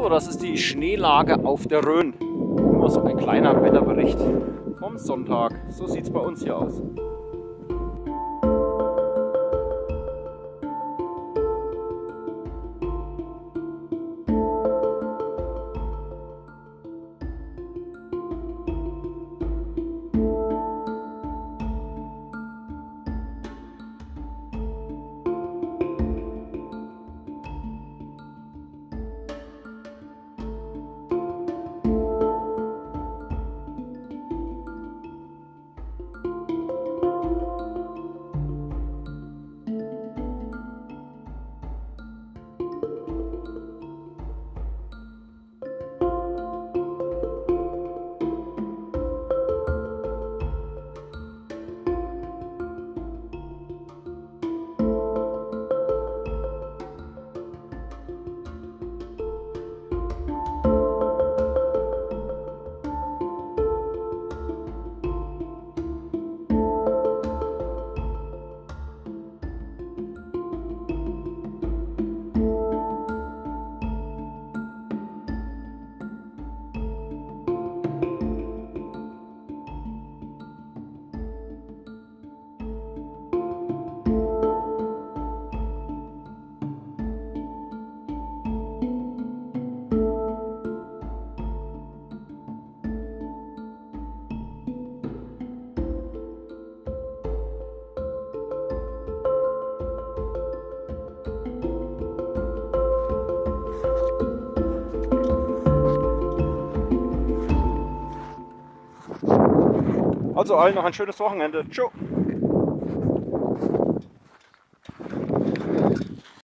So, das ist die Schneelage auf der Rhön. Nur so ein kleiner Wetterbericht vom Sonntag. So sieht es bei uns hier aus. Also allen noch ein schönes Wochenende. Ciao!